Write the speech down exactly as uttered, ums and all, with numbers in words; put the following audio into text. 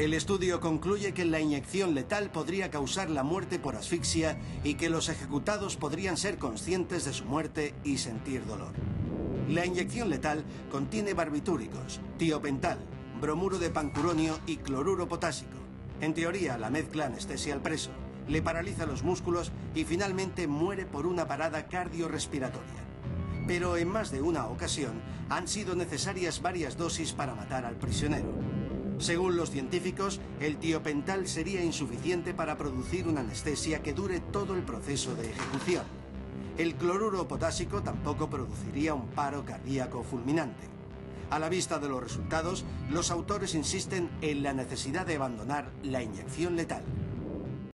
El estudio concluye que la inyección letal podría causar la muerte por asfixia y que los ejecutados podrían ser conscientes de su muerte y sentir dolor. La inyección letal contiene barbitúricos, tiopental, bromuro de pancuronio y cloruro potásico. En teoría, la mezcla anestesia al preso, le paraliza los músculos y finalmente muere por una parada cardiorrespiratoria. Pero en más de una ocasión han sido necesarias varias dosis para matar al prisionero. Según los científicos, el tiopental sería insuficiente para producir una anestesia que dure todo el proceso de ejecución. El cloruro potásico tampoco produciría un paro cardíaco fulminante. A la vista de los resultados, los autores insisten en la necesidad de abandonar la inyección letal.